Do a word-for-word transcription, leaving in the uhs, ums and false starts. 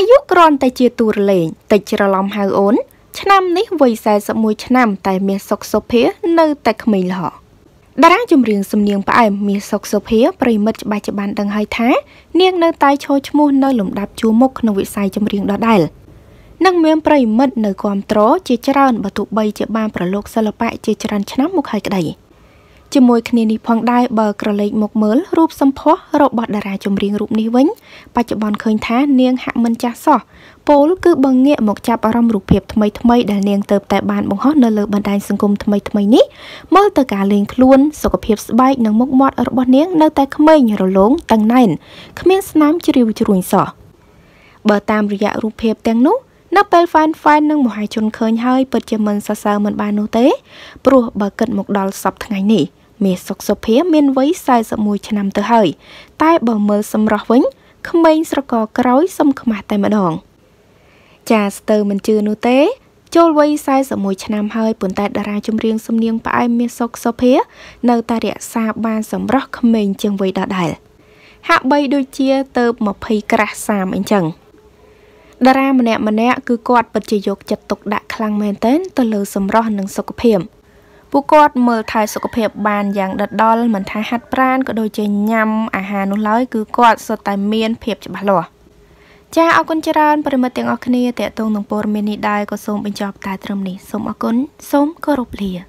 อายุกรอนแต่เจียตูเล่แต่เจรลอมฮาโอนชนำนี้วัยใสสมุยชนำแต่เมียซอกโซเพียเนอแต่ขมิลห์ดาราจมเรียงสำเนียงไปเมียซอกโซเพียปริมัดบาจบันดังไฮแท้เนียงเนอตายโชชมูเนอหลุมดับจูมกนวิสัยจมเรียงดอได้นั่งเมียปริมัดเนอความโตเจจรันประตูใบเจบานประโลกสลับไปเจจรันชนะมุกไฮกระไดจมวยคณีนิพองได้เบอร์กระเล็กหมกเมิลรูปสัมพอรบดาราจมเรียงรูปนี้วิ่งปัจจุบันเคยแท้เนียงหักมันจะส่อโปลูกคือบังเงี่ยหมกจับอารมณ์รูปเพียบทำไมทำไมดาเนียงเติบแต่บานบงฮอดเนรเลือบบันไดสังคมทำไมทำไมนี้เมื่อตะการเลียงคล้วนสกปรกสบายนังมกมอดอรบเนียงเนรแต่ขมิ้นหรือหลงตังนั่นขมิ้นสนามจิริวจิรุนส่อเบอร์ตามระยะรูปเพียบแตงนุนับเป็นแฟนแฟนนังหมายชนเคยให้เปิดเจมันซาซาเหมือนบานโนเต้ปลุกเบอร์เกิดหมกดอลสับทั้งไงนี่เมียสกสเพียเมียนไว้ใส่สมุยชนำเตอเฮยใต้บ่อเมืองสำรอกวิ่งขมิ้นสกอกร้อยสมขมาแต่มาดองจ่าสเตอร์มันจือนูเต้โจลไว้ใส่สมุยชนำเฮยปุ่นแต่ดาราจมเรียงสำเนียงไปเมียสกสเพียเนอตาเดียซาบานสำรอกขมิ้นจึงไว้ดอได้หากใบโดยเจียเติบมาพีกระสามอันจังดารามันแนะมันแนะคือกอดปัจจัยกจัดตกดะคลังแมนเต้นตะลือสำรอกหนึ่งสกเพียผู้กอดเมื่อทายสกปรกบานอย่างดัดดอลเหมือนทายฮัดปรานก็โดยจะยำอาหารนุ่นร้อยคือกอดสไตล์เมียนเพียบจะบ้าหล่อจะเอาคนจราจรปริมาณเตียงออกเนียแต่ตรงหนังโปรเมนิได้ก็ส้มเป็นจอบตาตรมนี้ส้มอกุนส้มก็รบเลีย